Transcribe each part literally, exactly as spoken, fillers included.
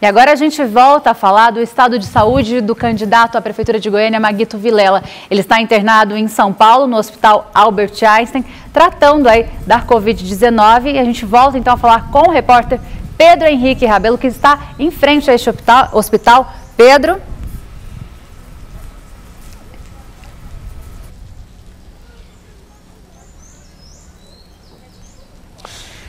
E agora a gente volta a falar do estado de saúde do candidato à Prefeitura de Goiânia, Maguito Vilela. Ele está internado em São Paulo, no Hospital Albert Einstein, tratando aí da Covid dezenove. E a gente volta então a falar com o repórter Pedro Henrique Rabelo, que está em frente a este hospital. Pedro?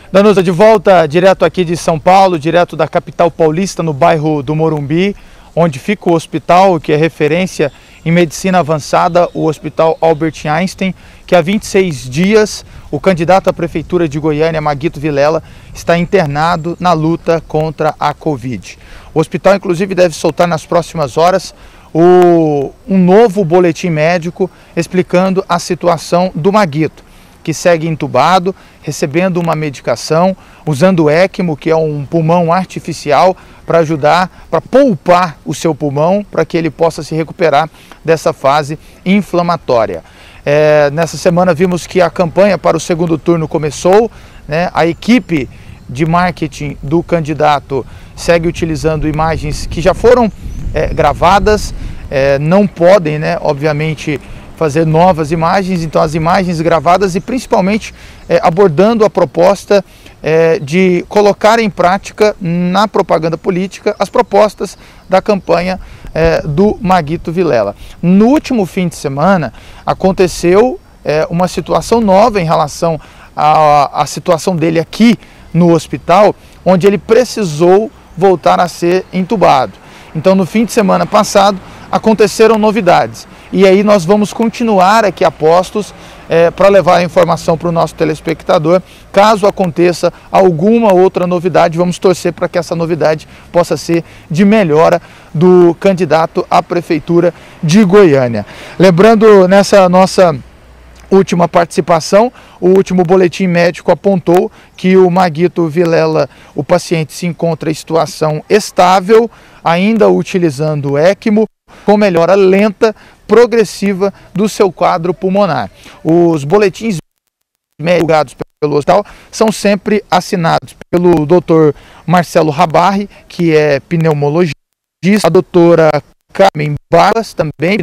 Danusa, de volta direto aqui de São Paulo, direto da capital paulista, no bairro do Morumbi, onde fica o hospital, que é referência em medicina avançada, o Hospital Albert Einstein, que há vinte e seis dias o candidato à Prefeitura de Goiânia, Maguito Vilela, está internado na luta contra a Covid. O hospital, inclusive, deve soltar nas próximas horas o, um novo boletim médico explicando a situação do Maguito, que segue entubado, recebendo uma medicação, usando o ECMO, que é um pulmão artificial, para ajudar, para poupar o seu pulmão, para que ele possa se recuperar dessa fase inflamatória. É, nessa semana vimos que a campanha para o segundo turno começou, né? A equipe de marketing do candidato segue utilizando imagens que já foram é, gravadas, é, não podem, né, obviamente, fazer novas imagens, então as imagens gravadas e principalmente eh, abordando a proposta eh, de colocar em prática na propaganda política as propostas da campanha eh, do Maguito Vilela. No último fim de semana aconteceu eh, uma situação nova em relação à situação dele aqui no hospital, onde ele precisou voltar a ser entubado. Então no fim de semana passado aconteceram novidades. E aí nós vamos continuar aqui a postos é, para levar a informação para o nosso telespectador. Caso aconteça alguma outra novidade, vamos torcer para que essa novidade possa ser de melhora do candidato à Prefeitura de Goiânia. Lembrando, nessa nossa última participação, o último boletim médico apontou que o Maguito Vilela, o paciente, se encontra em situação estável, ainda utilizando o ECMO, com melhora lenta, progressiva do seu quadro pulmonar. Os boletins médicos divulgados pelo hospital são sempre assinados pelo doutor Marcelo Rabarri, que é pneumologista, a doutora Carmen Barras, também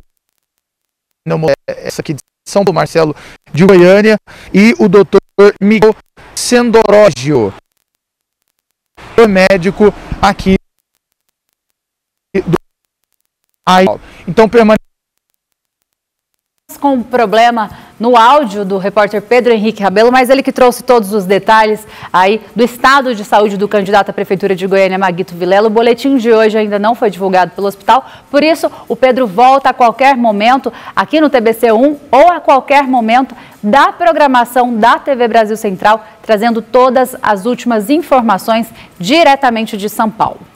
essa aqui de São Paulo, Marcelo de Goiânia, e o doutor Miguel Sendorogio, médico aqui do hospital. Então permanece com um problema no áudio do repórter Pedro Henrique Rabelo, mas ele que trouxe todos os detalhes aí do estado de saúde do candidato à Prefeitura de Goiânia, Maguito Vilela. O boletim de hoje ainda não foi divulgado pelo hospital, por isso o Pedro volta a qualquer momento aqui no T B C um ou a qualquer momento da programação da T V Brasil Central, trazendo todas as últimas informações diretamente de São Paulo.